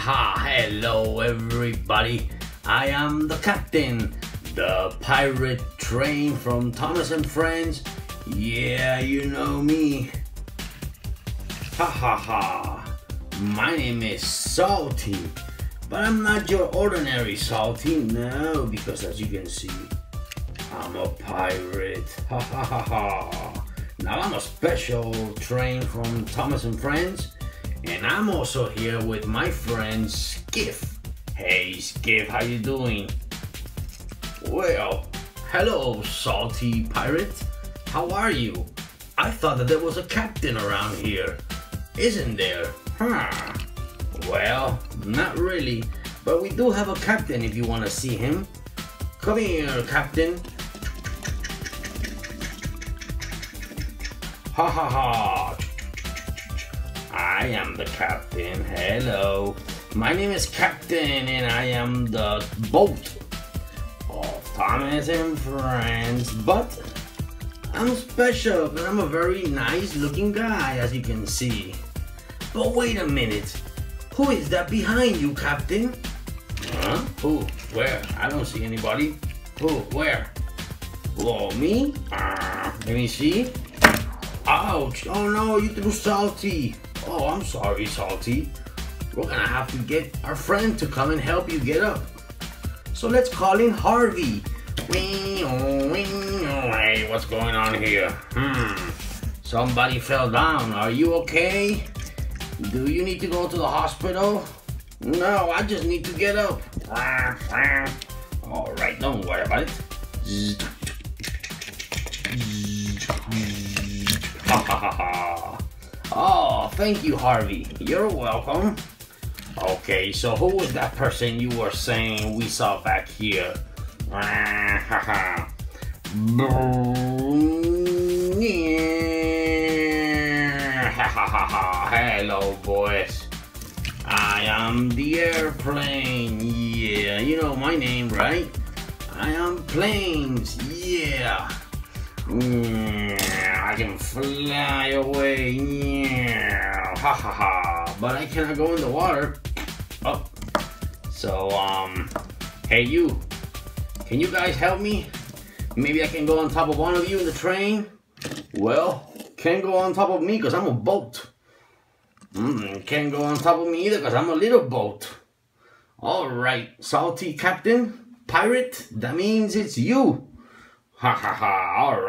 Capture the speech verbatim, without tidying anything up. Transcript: Haha, hello everybody, I am the captain, the pirate train from Thomas and Friends. Yeah, you know me. Ha ha ha, my name is Salty, but I'm not your ordinary Salty, no, because as you can see, I'm a pirate. Ha ha ha ha. Now I'm a special train from Thomas and Friends. And I'm also here with my friend Skiff. Hey Skiff, how you doing? Well, hello Salty Pirate. How are you? I thought that there was a captain around here. Isn't there? Huh. Well, not really. But we do have a captain if you want to see him. Come here, Captain. Ha ha ha. I am the captain, hello. My name is Captain and I am the boat of Thomas and Friends, but I'm special and I'm a very nice looking guy as you can see. But wait a minute, who is that behind you, Captain? Huh? Who? Where? I don't see anybody. Who? Where? Whoa, me? Uh, let me see. Ouch! Oh no, you threw Salty! Oh, I'm sorry, Salty. We're gonna have to get our friend to come and help you get up. So let's call in Harvey. Wee, oh, wee, oh. Hey, what's going on here? Hmm. Somebody fell down. Are you okay? Do you need to go to the hospital? No, I just need to get up. All right, don't worry about it. Ha ha ha ha. Oh, thank you, Harvey. You're welcome. Okay, so who was that person you were saying we saw back here? Hello, boys. I am the airplane. Yeah, you know my name, right? I am planes. Yeah. I can fly away, yeah. Ha ha ha, but I cannot go in the water. Oh, so um, hey you, can you guys help me? Maybe I can go on top of one of you in the train? Well, can't go on top of me because I'm a boat. Mm, can't go on top of me either because I'm a little boat. All right, Salty Captain, Pirate, that means it's you. Ha ha ha, all right.